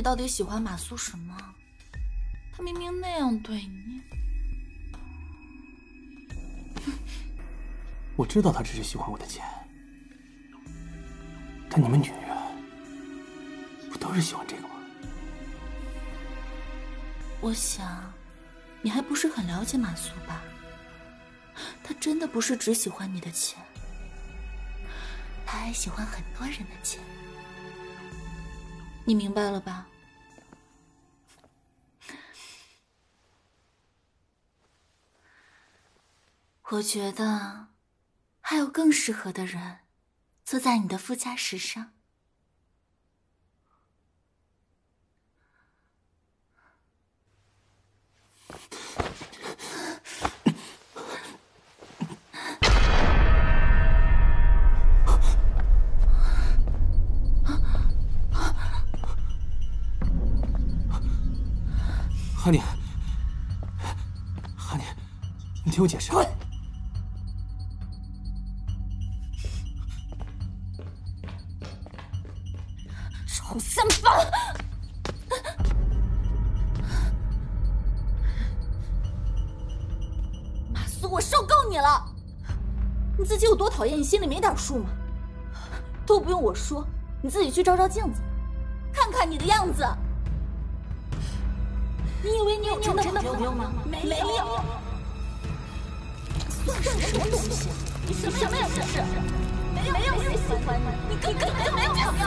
你到底喜欢马苏什么？他明明那样对你。我知道他只是喜欢我的钱，但你们女人不都是喜欢这个吗？我想，你还不是很了解马苏吧？他真的不是只喜欢你的钱，他还喜欢很多人的钱。 你明白了吧？我觉得还有更适合的人坐在你的副驾驶上。哈尼，哈尼，你听我解释。滚！臭三八！马苏，我受够你了！你自己有多讨厌，你心里没点数吗？都不用我说，你自己去照照镜子，看看你的样子。 你以为你有真的朋友吗？没有。算什么东西？你什么也不是，没有人喜欢你，你根本没有朋友。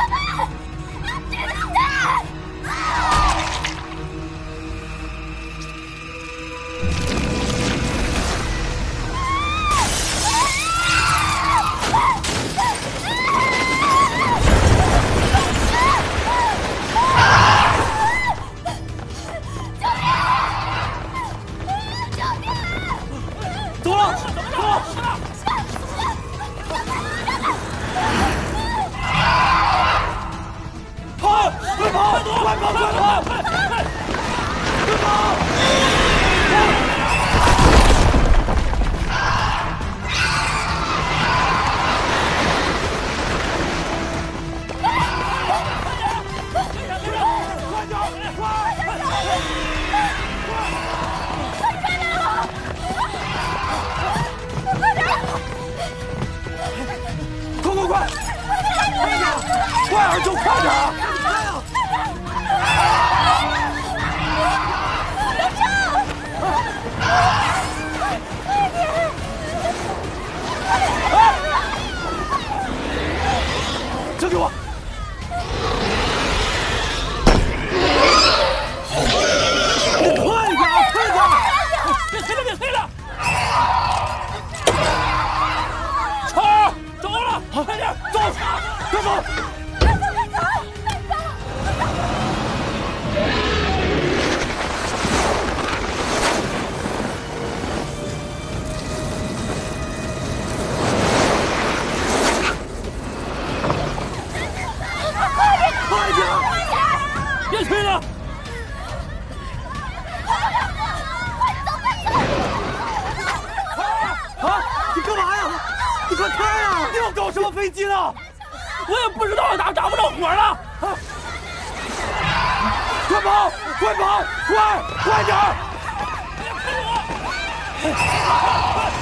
要对不对？快跑！快点！别推我！